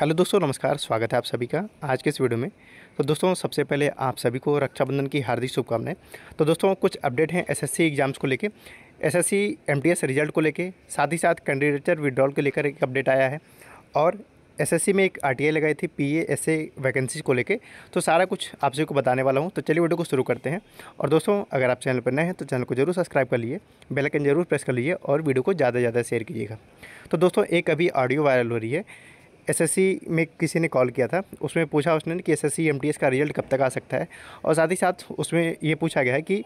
Hello दोस्तों, नमस्कार। स्वागत है आप सभी का आज के इस वीडियो में। तो दोस्तों, सबसे पहले आप सभी को रक्षाबंधन की हार्दिक शुभकामनाएं। तो दोस्तों, कुछ अपडेट हैं एसएससी एग्ज़ाम्स को लेके, एसएससी एमटीएस रिजल्ट को लेके, साथ ही साथ कैंडिडेचर विड्रॉल को लेकर एक अपडेट आया है, और एसएससी में एक आरटीआई लगाई थी पीएएसए वैकेंसी को लेके। तो सारा कुछ आप सभी को बताने वाला हूँ। तो चलिए वीडियो को शुरू करते हैं। और दोस्तों, अगर आप चैनल पर नए हैं तो चैनल को जरूर सब्सक्राइब कर लीजिए, बेल आइकन जरूर प्रेस कर लीजिए और वीडियो को ज़्यादा से ज़्यादा शेयर कीजिएगा। तो दोस्तों, एक अभी ऑडियो वायरल हो रही है। एसएससी में किसी ने कॉल किया था, उसमें पूछा उसने कि एसएससी एमटीएस का रिजल्ट कब तक आ सकता है, और साथ ही साथ उसमें ये पूछा गया है कि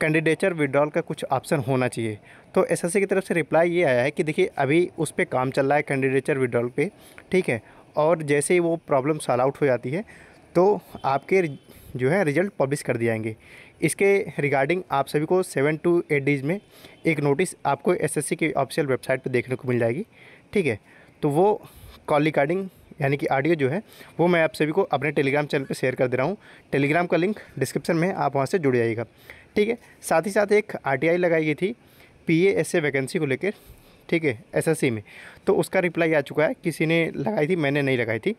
कैंडिडेचर विड्रॉल का कुछ ऑप्शन होना चाहिए। तो एसएससी की तरफ से रिप्लाई ये आया है कि देखिए, अभी उस पर काम चल रहा है कैंडिडेचर विड्रॉल पे, ठीक है, और जैसे ही वो प्रॉब्लम सॉल्व आउट हो जाती है तो आपके जो है रिज़ल्ट पब्लिश कर दिए जाएंगे। इसके रिगार्डिंग आप सभी को 7 से 8 डेज़ में एक नोटिस आपको एसएससी की ऑफिशियल वेबसाइट पर देखने को मिल जाएगी, ठीक है। तो वो कॉल रिकॉर्डिंग यानी कि ऑडियो जो है वो मैं आप सभी को अपने टेलीग्राम चैनल पे शेयर कर दे रहा हूँ। टेलीग्राम का लिंक डिस्क्रिप्शन में है, आप वहाँ से जुड़ जाइएगा, ठीक है। साथ ही साथ एक आरटीआई लगाई गई थी पीएएसए वैकेंसी को लेकर, ठीक है, एसएससी में। तो उसका रिप्लाई आ चुका है, किसी ने लगाई थी, मैंने नहीं लगाई थी।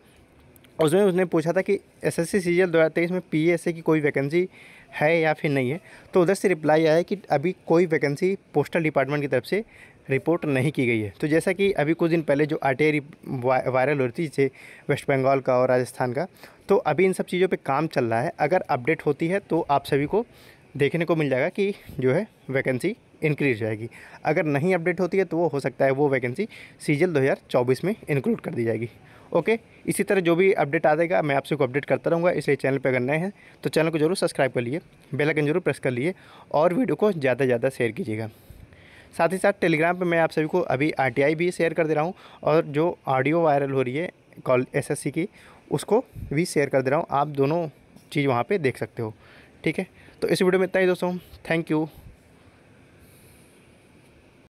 उसमें उसने पूछा था कि एसएससी सीजीएल 2023 में पीएएसए की कोई वैकेंसी है या फिर नहीं है। तो उधर से रिप्लाई आया है कि अभी कोई वैकेंसी पोस्टल डिपार्टमेंट की तरफ से रिपोर्ट नहीं की गई है। तो जैसा कि अभी कुछ दिन पहले जो आरटीआई वायरल हो रही थी, जैसे वेस्ट बंगाल का और राजस्थान का, तो अभी इन सब चीज़ों पे काम चल रहा है। अगर अपडेट होती है तो आप सभी को देखने को मिल जाएगा कि जो है वैकेंसी इंक्रीज जाएगी। अगर नहीं अपडेट होती है तो वो हो सकता है वो वैकेंसी सीजीएल 2024 में इंक्लूड कर दी जाएगी। ओके, इसी तरह जो भी अपडेट आ जाएगा मैं आपसे को अपडेट करता रहूँगा। इसलिए चैनल पर अगर नए हैं तो चैनल को जरूर सब्सक्राइब कर लिए, बेल आइकन जरूर प्रेस कर लिए और वीडियो को ज़्यादा से ज़्यादा शेयर कीजिएगा। साथ ही साथ टेलीग्राम पे मैं आप सभी को अभी आरटीआई भी शेयर कर दे रहा हूँ, और जो ऑडियो वायरल हो रही है कॉल एसएससी की उसको भी शेयर कर दे रहा हूँ। आप दोनों चीज़ वहाँ पे देख सकते हो, ठीक है। तो इस वीडियो में इतना ही दोस्तों, थैंक यू।